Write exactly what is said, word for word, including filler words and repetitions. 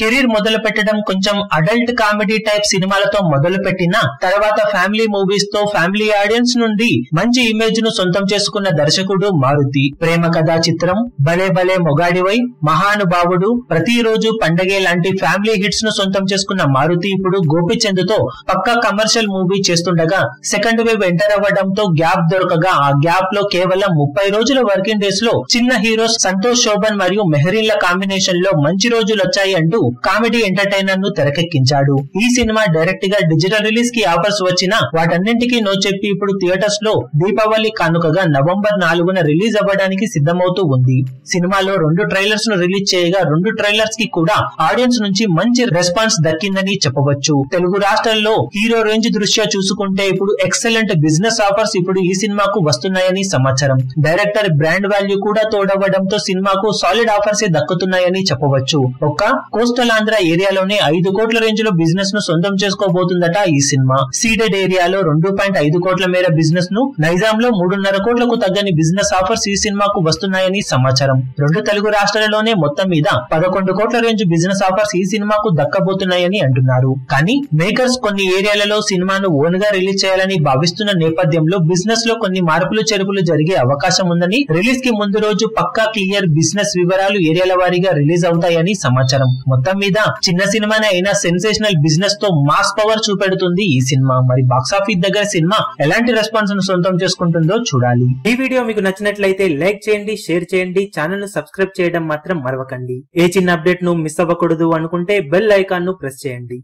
Career మొదలు పెట్టడం కొంచెం అడల్ట్ కామెడీ టైప్ సినిమాలతో మొదలు పెట్టినా తర్వాత ఫ్యామిలీ మూవీస్ తో ఫ్యామిలీ ఆడియన్స్ నుండి మంచి ఇమేజ్ ను సొంతం చేసుకున్న దర్శకుడు మారుతి. ప్రేమ కథా చిత్రం, భలే భలే మొగాడివై, మహానుభావుడు, ప్రతిరోజు పండగే లాంటి ఫ్యామిలీ హిట్స్ ను సొంతం చేసుకున్న మారుతి ఇప్పుడు గోపిచంద్ తో పక్కా కమర్షియల్ మూవీ చేస్తుండగా సెకండ్ వేవ్ ఎంటర్ అవ్వడంతో గ్యాప్ దొరకగా ఆ గ్యాప్ లో కేవలం ముప్పై రోజుల వర్కింగ్ డేస్ లో చిన్న హీరోస్ సంతోష్ శోభన్ మరియు మెహరీన్ల కాంబినేషన్ లో మంచి రోజులు వచ్చాయి అంటూ కామెడీ ఎంటర్టైనర్ ను తెరకెక్కించాడు. ఈ సినిమా డైరెక్ట్ గా డిజిటల్ రిలీజ్ కి ఆఫర్స్ వచ్చినా వాటన్నింటికీ నో చెప్పి ఇప్పుడు థియేటర్స్ లో దీపావళి కానుకగా నవంబర్ నాలుగున రిలీజ్ అవ్వడానికి సిద్ధమవుతూ ఉంది. సినిమాలో రెండు ట్రైలర్స్ ను రిలీజ్ చేయగా రెండు ట్రైలర్స్ కి కూడా ఆడియన్స్ నుంచి మంచి రెస్పాన్స్ దక్కిందని చెప్పవచ్చు. తెలుగు రాష్ట్రాల్లో హీరో రేంజ్ దృష్ట్యా చూసుకుంటే ఇప్పుడు ఎక్సలెంట్ బిజినెస్ ఆఫర్స్ ఇప్పుడు ఈ సినిమాకు వస్తున్నాయని సమాచారం. డైరెక్టర్ బ్రాండ్ వాల్యూ కూడా తోడవడంతో సినిమాకు సాలిడ్ ఆఫర్స్ దక్కుతున్నాయని చెప్పవచ్చు. ఒక్క కోస్టల్ ఆంధ్ర ఏరియాలోనే ఐదు కోట్ల రేంజ్ లో బిజినెస్ ను సొంతం చేసుకోబోతుందట ఈ సినిమా. సీడెడ్ ఏరియాలో రెండు పాయింట్ ఐదు కోట్ల మేర బిజినెస్ ను, నైజాం లో మూడున్నర కోట్లకు తగ్గని బిజినెస్ ఆఫర్స్ ఈ సినిమాకు వస్తున్నాయని సమాచారం. రెండు తెలుగు రాష్ట్రాలలోనే మొత్తం మీద పదకొండు కోట్ల రేంజ్ బిజినెస్ ఆఫర్స్ ఈ సినిమాకు దక్కబోతున్నాయని అంటున్నారు. కానీ మేకర్స్ కొన్ని ఏరియాలలో సినిమాను ఓన్ గా రిలీజ్ చేయాలని భావిస్తున్న నేపథ్యంలో బిజినెస్ లో కొన్ని మార్పులు చెరుపులు జరిగే అవకాశం ఉందని, రిలీజ్ కి ముందు రోజు పక్కా క్లియర్ బిజినెస్ వివరాలు ఏరియాల వారీగా రిలీజ్ అవుతాయని సమాచారం. మొత్తం మీద చిన్న సినిమానే అయినా సెన్సేషనల్ బిజినెస్ తో మాస్ పవర్ చూపెడుతుంది ఈ సినిమా. మరి బాక్సాఫీస్ దగ్గర సినిమా ఎలాంటి రెస్పాన్స్ ను సొంతం చేసుకుంటుందో చూడాలి. ఈ వీడియో మీకు నచ్చినట్లయితే లైక్ చేయండి, షేర్ చేయండి, ఛానల్ ను సబ్స్క్రైబ్ చేయడం మాత్రం మరవకండి. ఏ చిన్న అప్డేట్ ను మిస్ అవ్వకూడదు అనుకుంటే బెల్ ఐకాన్ ను ప్రెస్ చేయండి.